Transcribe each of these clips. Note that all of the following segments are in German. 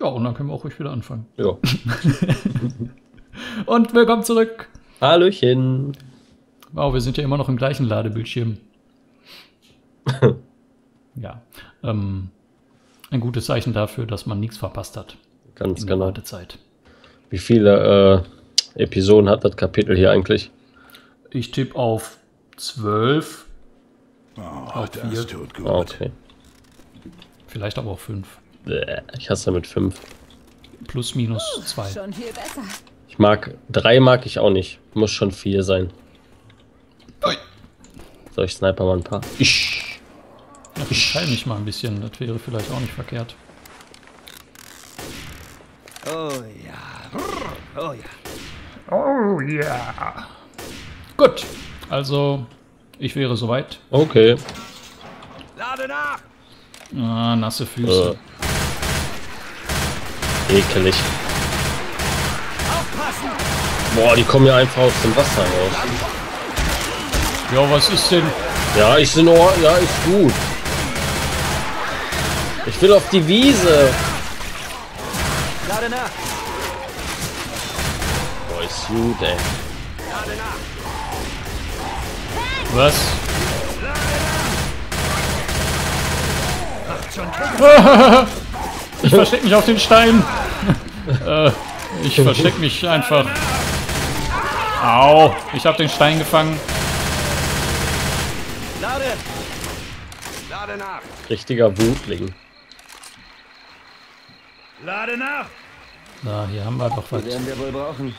Ja, und dann können wir auch ruhig wieder anfangen. Ja. Und willkommen zurück. Hallöchen. Wow, wir sind ja immer noch im gleichen Ladebildschirm. Ja. Ein gutes Zeichen dafür, dass man nichts verpasst hat. Ganz genau. In der Zeit. Wie viele Episoden hat das Kapitel hier eigentlich? Ich tippe auf 12. Oh, auf das 4. Tut gut. Okay. Vielleicht aber auch 5. Ich hasse mit 5. Plus, minus 2. Schon viel besser. Ich mag 3 mag ich auch nicht. Muss schon 4 sein. So, ich sniper mal ein paar. Ja, ich teile mich mal ein bisschen. Das wäre vielleicht auch nicht verkehrt. Oh ja. Oh ja. Oh ja. Gut. Also, ich wäre soweit. Okay. Lade nach! Ah, nasse Füße. Ekelig. Aufpassen! Boah, die kommen ja einfach aus dem Wasser raus. Ja, was ist denn? Ja, ich bin nur. Ja, ist gut. Ich will auf die Wiese. Lade nach. Boah, ist gut, ey. Lade nach. Was? Ich verstecke mich auf den Stein. Ich verstecke mich einfach. Au, ich habe den Stein gefangen. Lade nach. Richtiger Wutling. Lade nach. Na, hier haben wir doch was. Die werden wir wohl brauchen.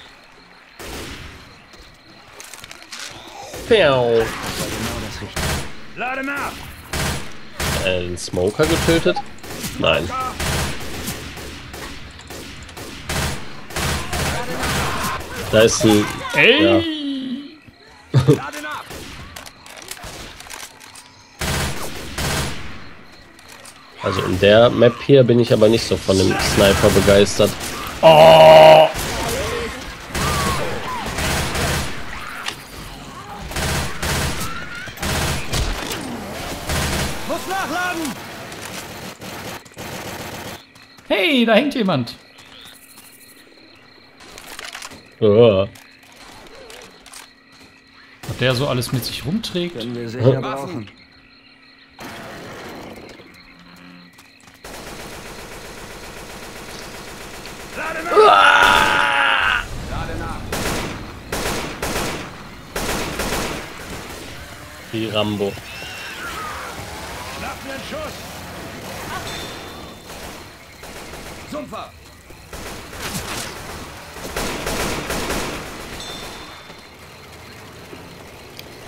Genau das Richtige. Lade nach. Einen Smoker getötet? Nein. Da ist ein... Ey! Ja. Also in der Map hier bin ich aber nicht so von dem Sniper begeistert. Oh! Hey, da hängt jemand. Oh. Ob der so alles mit sich rumträgt? Können wir sicher brauchen. Lade nach. Lade nach. Wie Rambo. Schlag mir einen Schuss. Sumpfer!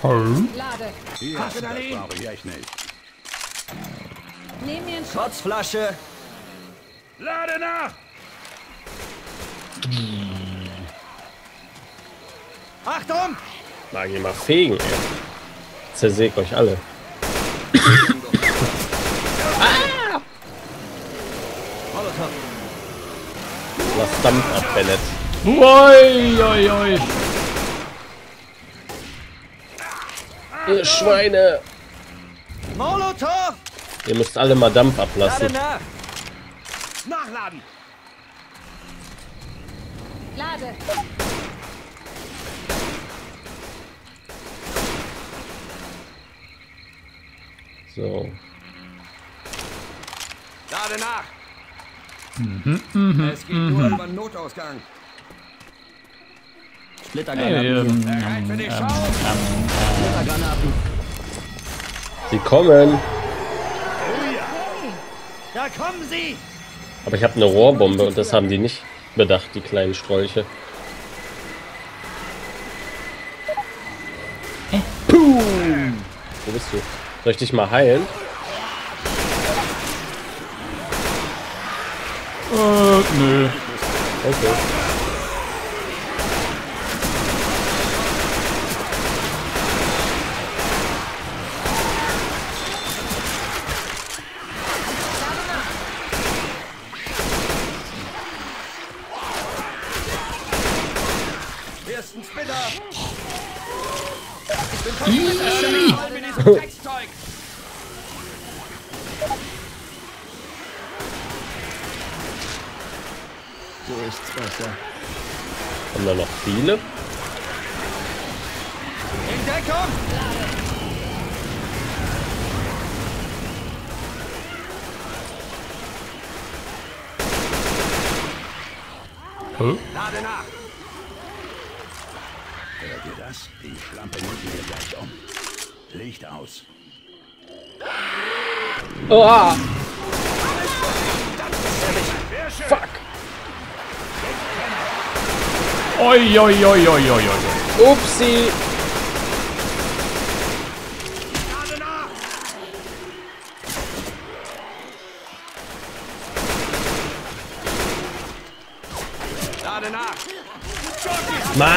Lade! Ja, das brauche ich echt nicht. Nehmen wir eine Schutzflasche! Lade nach! Achtung! Mag ich mal fegen, ey. Zersägt euch alle. Ah! Was Dampf abbellet. Oi, oi, oi. Ihr Schweine. Molotow. Ihr müsst alle mal Dampf ablassen. Lade nach. Nachladen. Lade. So. Lade nach. Es geht nur über den Notausgang. Splittergranaten. Sie kommen. Da kommen sie. Aber ich habe eine Rohrbombe und das haben die nicht bedacht, die kleinen Strolche. Wo bist du? Soll ich dich mal heilen? Nö. Okay. Wer ist ein Spinner? Ich bin voll mit diesem Dreckszeug. So ist's besser. Haben da noch viele? In Deckung! Huh? Lade nach! Hört ihr das? Die Schlampe müssen wir gleich um. Licht aus. Oha! Fuck! Oi, oi, oi, oi, oi, oi. Upsi! Mann!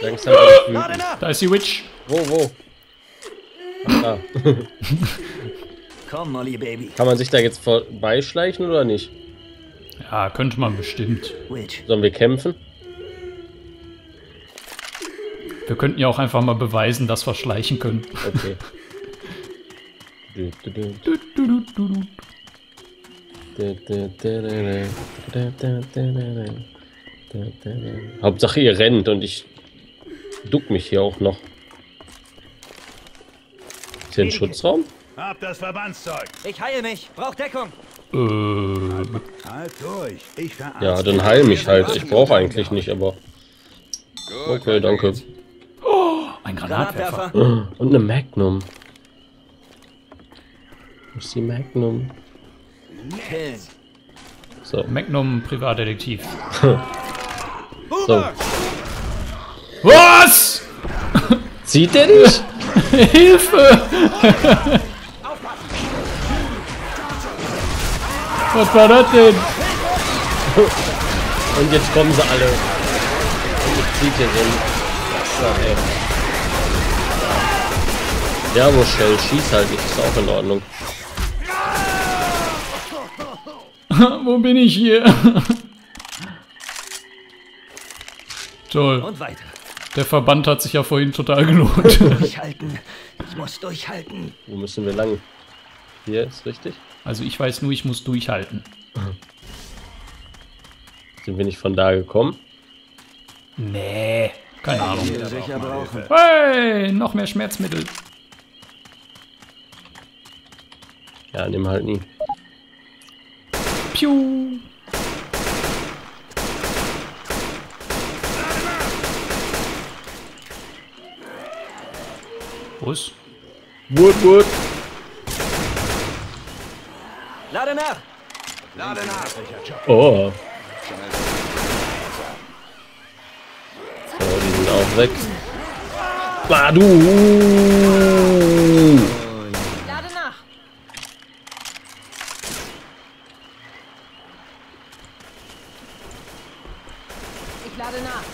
Langsam da ist die Witch! Wo? Ach, da. Komm, Molly, Baby. Kann man sich da jetzt vorbeischleichen oder nicht? Ja, könnte man bestimmt. Sollen wir kämpfen? Wir könnten ja auch einfach mal beweisen, dass wir schleichen können. Okay. Hauptsache ihr rennt und ich duck mich hier auch noch. Ist hier ein Schutzraum? Hab das Verbandszeug. Ich heile mich. Brauch Deckung. Halt durch. Ich verarzte. Ja, dann heil mich halt. Ich brauche eigentlich nicht, aber... Okay, danke. Oh, ein Granatwerfer. Und eine Magnum. Wo ist die Magnum? So. Magnum Privatdetektiv. So. Was? Zieht der dich? Hilfe! Was war das denn? Und jetzt kommen sie alle. Und ich ziehe hier hin. Ja, wo Shell schießt halt nicht, ist auch in Ordnung. Wo bin ich hier? Toll. Und weiter. Der Verband hat sich ja vorhin total gelohnt. Durchhalten. Ich muss durchhalten. Wo müssen wir lang? Hier ist richtig. Also ich weiß nur, ich muss durchhalten. Sind wir nicht von da gekommen? Nee. Keine Ahnung. Hey, noch mehr Schmerzmittel. Ja, nimm halt nie. Piu. Wood, Wood. Lade nach! Lade nach! Oh! So, die sind auch weg. Badu! Lade nach! Ich lade nach!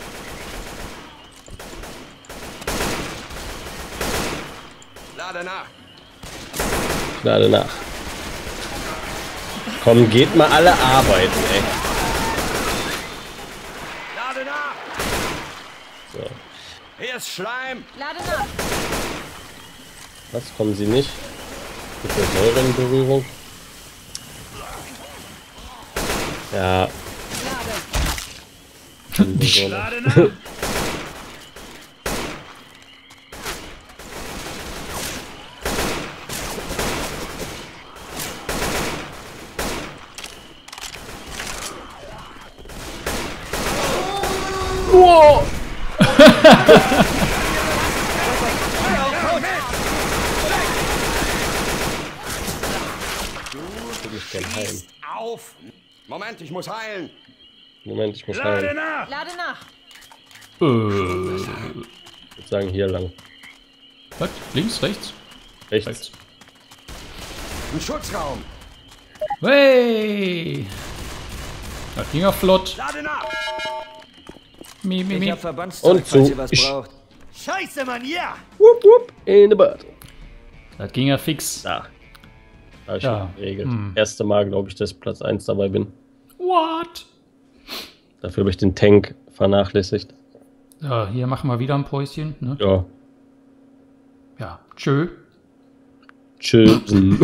Lade nach! Lade nach! Komm, geht mal alle arbeiten, ey. Lade nach! So. Hier ist Schleim! Lade nach! Was, kommen sie nicht? Mit der Säure in Berührung? Ja. Lade nach! Auf! Moment, ich muss heilen! Moment, ich muss heilen. Lade nach! Lade nach! Ich würde sagen, hier lang. Was? Links, rechts? Rechts. Ein Schutzraum! Hey! Das ging ja flott. Lade nach! Ich hab Verbandszeug, und falls ihr was braucht. Scheiße, Mann, ja! Wupp, wupp, in the butt. Das ging ja fix. Da. Hab ich schon geregelt. Erste Mal, glaube ich, dass ich Platz 1 dabei bin. What? Dafür habe ich den Tank vernachlässigt. Ja, hier machen wir wieder ein Päuschen, ne? Ja. Ja, tschö. Tschö.